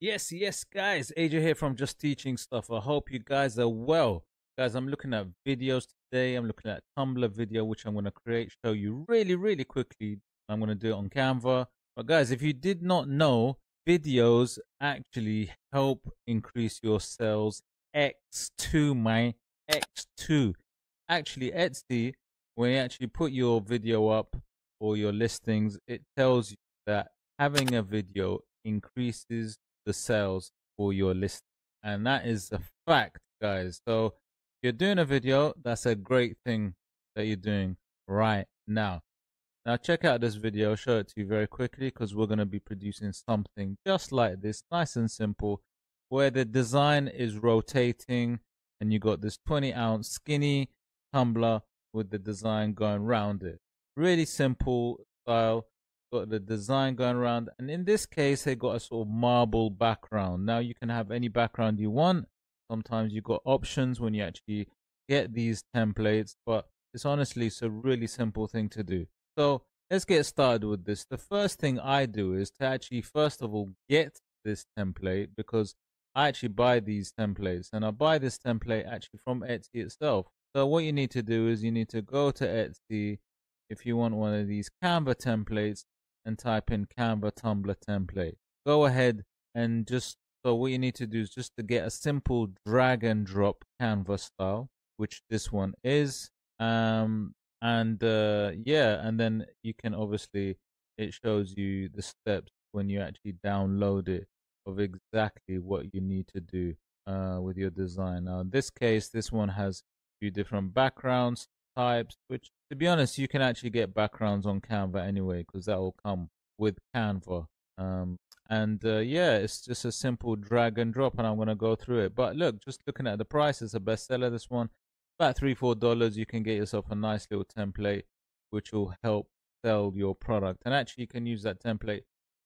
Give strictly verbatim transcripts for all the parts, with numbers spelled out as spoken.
Yes, yes, guys. A J here from Just Teaching Stuff. I hope you guys are well. Guys, I'm looking at videos today. I'm looking at Tumblr video, which I'm going to create, show you really, really quickly. I'm going to do it on Canva. But guys, if you did not know, videos actually help increase your sales X two, my X two. Actually, Etsy, when you actually put your video up or your listings, it tells you that having a video increases the sales for your list, and that is a fact, guys. So if you're doing a video, that's a great thing that you're doing right now. Now check out this video. I'll show it to you very quickly because we're going to be producing something just like this, nice and simple, where the design is rotating and you got this twenty ounce skinny tumbler with the design going round it. Really simple style. Got the design going around, and in this case they got a sort of marble background. Now you can have any background you want. Sometimes you got options when you actually get these templates, but it's honestly it's a really simple thing to do. So let's get started with this. The first thing I do is to actually first of all get this template, because I actually buy these templates, and I buy this template actually from Etsy itself. So what you need to do is you need to go to Etsy if you want one of these Canva templates and type in Canva Tumblr template. Go ahead and just, so what you need to do is just to get a simple drag and drop Canva style, which this one is. Um, and uh, yeah, and then you can obviously, it shows you the steps when you actually download it of exactly what you need to do uh, with your design. Now in this case, this one has a few different backgrounds, types, which to be honest you can actually get backgrounds on Canva anyway, because that will come with Canva. Um and uh, yeah, it's just a simple drag and drop, and I'm going to go through it. But look, just looking at the price, it's a bestseller, this one, about three four dollars. You can get yourself a nice little template which will help sell your product, and actually you can use that template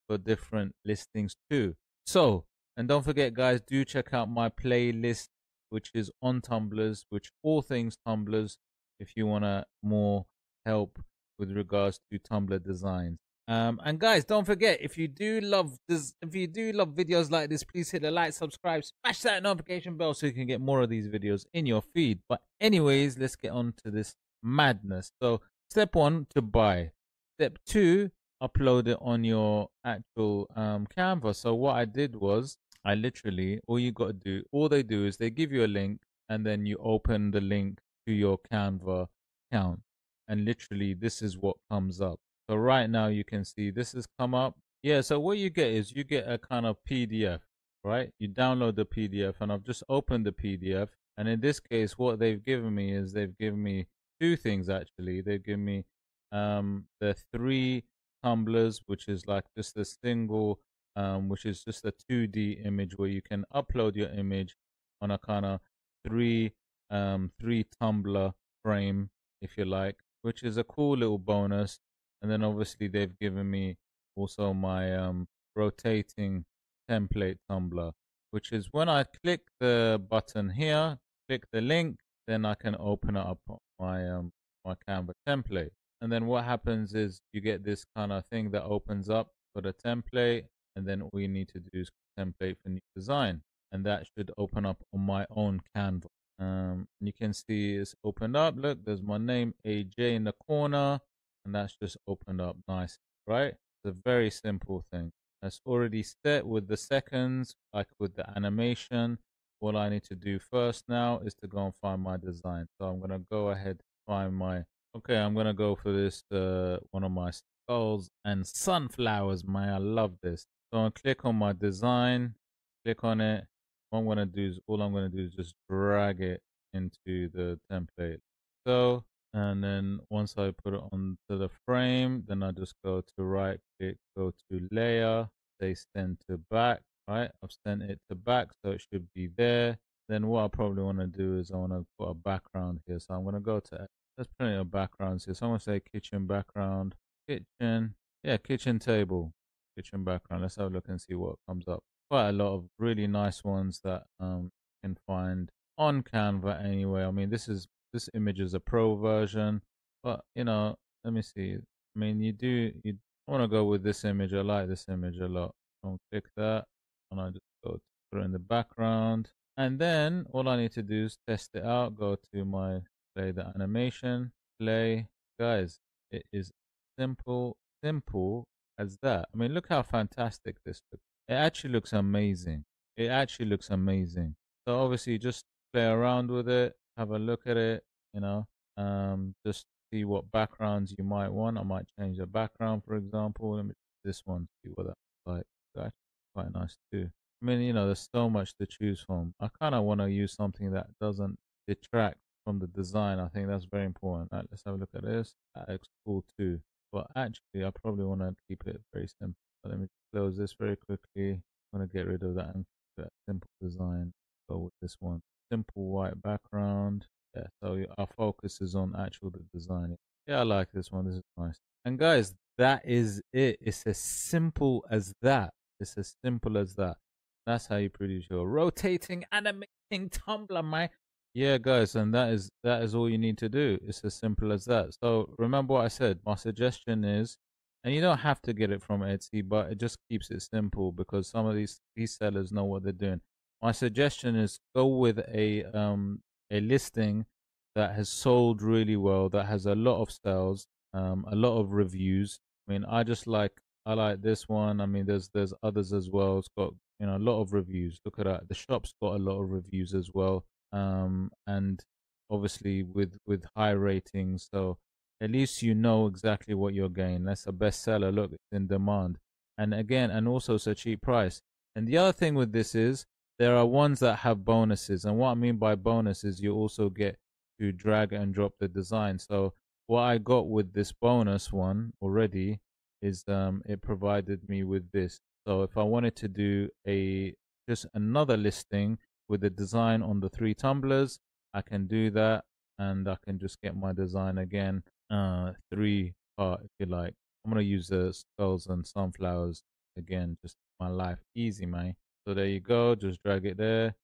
for different listings too. So, and don't forget guys, do check out my playlist which is on Tumblr's, which all things Tumblr's, if you want to more help with regards to Tumblr designs. Um, and guys, don't forget, if you do love this, if you do love videos like this, please hit the like, subscribe, smash that notification bell so you can get more of these videos in your feed. But anyways, let's get on to this madness. So step one, to buy. Step two, upload it on your actual um, Canva. So what I did was, I literally, all you got to do, all they do is they give you a link, and then you open the link to your Canva account, and literally this is what comes up. So right now you can see this has come up. Yeah, so what you get is you get a kind of P D F, right? You download the P D F, and I've just opened the P D F, and in this case what they've given me is they've given me two things actually. They've given me um the three tumblers, which is like just a single um which is just a two D image where you can upload your image on a kind of three um three Tumblr frame, if you like, which is a cool little bonus. And then obviously they've given me also my um rotating template Tumblr, which is when I click the button here, click the link, then I can open it up on my um my Canva template. And then what happens is you get this kind of thing that opens up for the template, and then all you need to do is template for new design, and that should open up on my own Canva. Um, you can see it's opened up. Look, there's my name, A J, in the corner, and that's just opened up nice, right? It's a very simple thing. That's already set with the seconds, like with the animation. All I need to do first now is to go and find my design. So I'm going to go ahead, find my, okay, I'm going to go for this, uh, one of my skulls and sunflowers, man, I love this. So I'm going to click on my design, click on it. What I'm going to do is, all I'm going to do is just drag it into the template. So, and then once I put it onto the frame, then I just go to right click, go to layer, say send to back, right? I've sent it to back, so it should be there. Then what I probably want to do is I want to put a background here. So I'm going to go to, there's plenty of backgrounds here. So I'm going to say kitchen background, kitchen, yeah, kitchen table, kitchen background. Let's have a look and see what comes up. Quite a lot of really nice ones that um you can find on Canva anyway. I mean, this is this image is a pro version, but you know, let me see. I mean, you do you want to go with this image. I like this image a lot. I'll click that. and I just go to throw in the background. And then all I need to do is test it out. Go to my play the animation, play. Guys, it is simple, simple as that. I mean, look how fantastic this looks. It actually looks amazing. It actually looks amazing. So obviously just play around with it, have a look at it, you know, um, just see what backgrounds you might want. I might change the background, for example. Let me this one, see what that's like. That's quite nice too. I mean, you know, there's so much to choose from. I kind of want to use something that doesn't detract from the design. I think that's very important. All right, let's have a look at this. That looks cool too. But actually, I probably want to keep it very simple. But let me close this very quickly. I'm going to get rid of that and keep that simple design. Go with this one. Simple white background. Yeah, so our focus is on actual the design. Yeah, I like this one. This is nice. And guys, that is it. It's as simple as that. It's as simple as that. That's how you produce your rotating, animating Tumblr, mate. Yeah, guys, and that is that is all you need to do. It's as simple as that. So remember what I said. My suggestion is, and you don't have to get it from Etsy, but it just keeps it simple because some of these these sellers know what they're doing. My suggestion is go with a um a listing that has sold really well, that has a lot of sales, um, a lot of reviews. I mean, I just like I like this one. I mean, there's there's others as well. It's got, you know, a lot of reviews. Look at that. The shop's got a lot of reviews as well, um, and obviously with with high ratings. So at least you know exactly what you're getting. That's a bestseller. Look, it's in demand, and again, and also it's a cheap price. And the other thing with this is there are ones that have bonuses, and what I mean by bonus is you also get to drag and drop the design. So what I got with this bonus one already is um, it provided me with this. So if I wanted to do a just another listing with the design on the three tumblers, I can do that, and I can just get my design again, uh, three part if you like. I'm gonna use the skulls and sunflowers again, just my life easy, mate. So there you go. Just drag it there,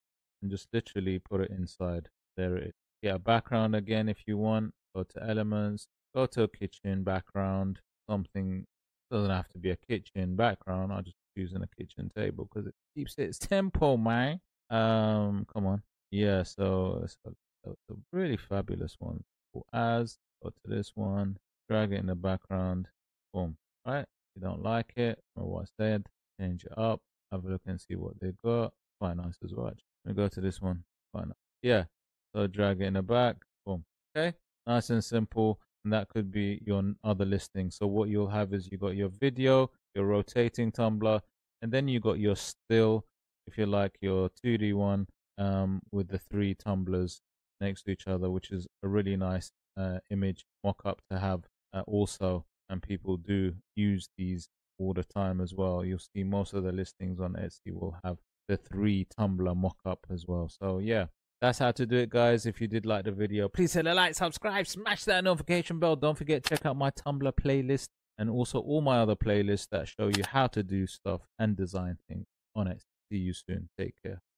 and just literally put it inside. There it is. Get a background again if you want. Go to elements. Go to a kitchen background. Something, doesn't have to be a kitchen background. I'll just using a kitchen table because it keeps it simple, man. Um, come on. Yeah, so it's a, it's a really fabulous one. As go to this one, drag it in the background, boom. All right, if you don't like it or what I said, change it up, have a look and see what they got. Quite nice as well. We go to this one. Quite nice. Yeah, so drag it in the back, boom. Okay, nice and simple. And that could be your other listing. So what you'll have is you got your video, your rotating Tumblr, and then you got your still, if you like, your two D one, um, with the three tumblers next to each other, which is a really nice uh, image mock-up to have uh, also. And people do use these all the time as well. You'll see most of the listings on Etsy will have the three Tumblr mock-up as well. So yeah. That's how to do it, guys. If you did like the video, please hit a like, subscribe, smash that notification bell. Don't forget, check out my Tumblr playlist and also all my other playlists that show you how to do stuff and design things on it. See you soon. Take care.